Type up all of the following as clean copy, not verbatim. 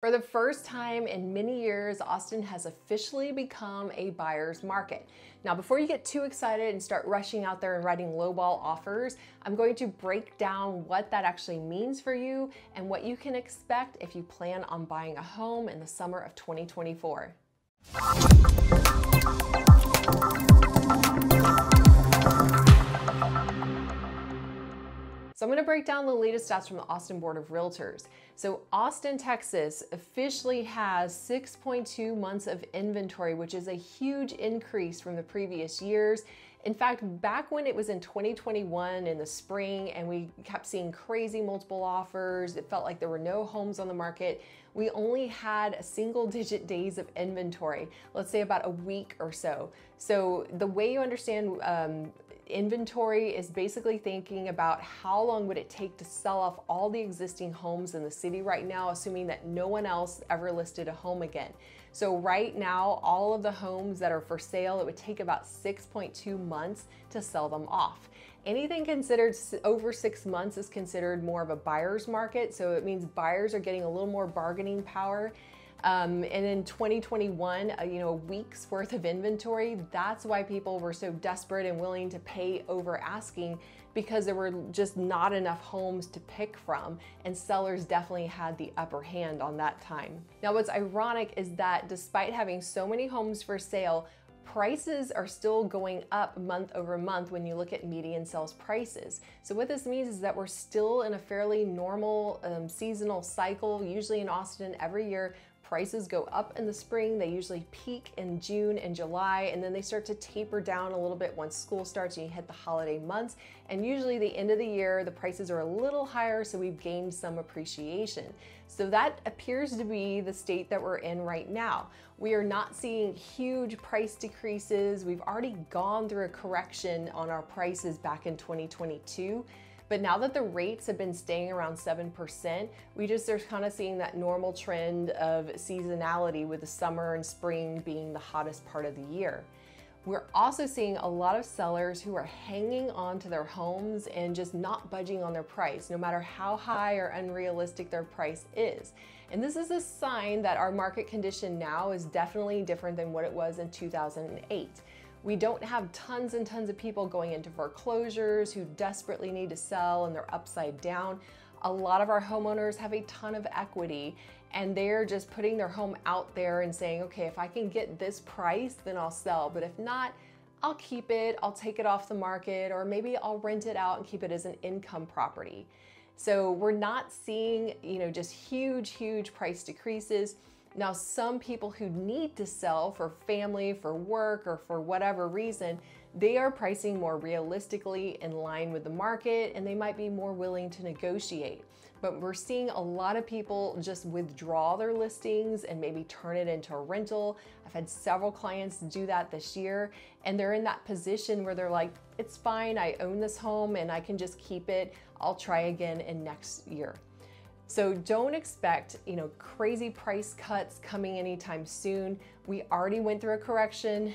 For the first time in many years, Austin has officially become a buyer's market. Now, before you get too excited and start rushing out there and writing lowball offers, I'm going to break down what that actually means for you and what you can expect if you plan on buying a home in the summer of 2024. So I'm going to break down the latest stats from the Austin Board of Realtors. So Austin, Texas officially has 6.2 months of inventory, which is a huge increase from the previous years. In fact, back when it was in 2021 in the spring and we kept seeing crazy multiple offers, it felt like there were no homes on the market. We only had a single digit days of inventory, let's say about a week or so. So the way you understand inventory is basically thinking about how long would it take to sell off all the existing homes in the city right now, assuming that no one else ever listed a home again. So right now, all of the homes that are for sale, it would take about 6.2 months to sell them off. Anything considered over 6 months is considered more of a buyer's market. So it means buyers are getting a little more bargaining power. And in 2021, a week's worth of inventory, that's why people were so desperate and willing to pay over asking, because there were just not enough homes to pick from, and sellers definitely had the upper hand on that time. Now, what's ironic is that despite having so many homes for sale, prices are still going up month over month when you look at median sales prices. So what this means is that we're still in a fairly normal seasonal cycle. Usually in Austin every year, prices go up in the spring. They usually peak in June and July, and then they start to taper down a little bit once school starts and you hit the holiday months. And usually the end of the year, the prices are a little higher, so we've gained some appreciation. So that appears to be the state that we're in right now. We are not seeing huge price decreases. We've already gone through a correction on our prices back in 2022. But now that the rates have been staying around 7%, we just are kind of seeing that normal trend of seasonality, with the summer and spring being the hottest part of the year. We're also seeing a lot of sellers who are hanging on to their homes and just not budging on their price, no matter how high or unrealistic their price is. And this is a sign that our market condition now is definitely different than what it was in 2008. We don't have tons and tons of people going into foreclosures who desperately need to sell and they're upside down. A lot of our homeowners have a ton of equity, and they're just putting their home out there and saying, okay, if I can get this price, then I'll sell. But if not, I'll keep it, I'll take it off the market, or maybe I'll rent it out and keep it as an income property. So we're not seeing, just huge, huge price decreases. Now, some people who need to sell for family, for work, or for whatever reason, they are pricing more realistically in line with the market, and they might be more willing to negotiate. But we're seeing a lot of people just withdraw their listings and maybe turn it into a rental. I've had several clients do that this year, and they're in that position where they're like, it's fine, I own this home and I can just keep it. I'll try again in next year. So don't expect, crazy price cuts coming anytime soon. We already went through a correction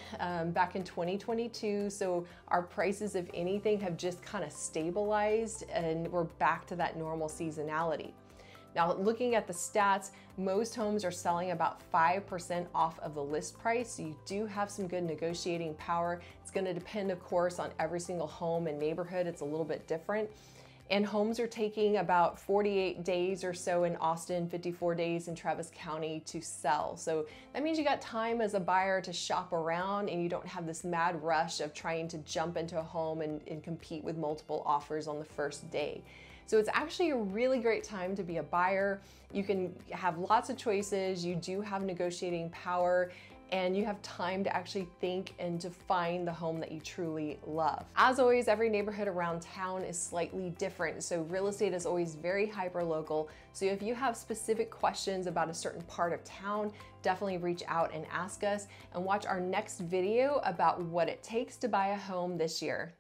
back in 2022. So our prices, if anything, have just kind of stabilized, and we're back to that normal seasonality. Now, looking at the stats, most homes are selling about 5% off of the list price. So you do have some good negotiating power. It's going to depend, of course, on every single home and neighborhood. It's a little bit different. And homes are taking about 48 days or so in Austin, 54 days in Travis County to sell. So that means you got time as a buyer to shop around, and you don't have this mad rush of trying to jump into a home and compete with multiple offers on the first day. So it's actually a really great time to be a buyer. You can have lots of choices. You do have negotiating power, and you have time to actually think and to find the home that you truly love. As always, every neighborhood around town is slightly different, so real estate is always very hyper-local. So if you have specific questions about a certain part of town, definitely reach out and ask us, and watch our next video about what it takes to buy a home this year.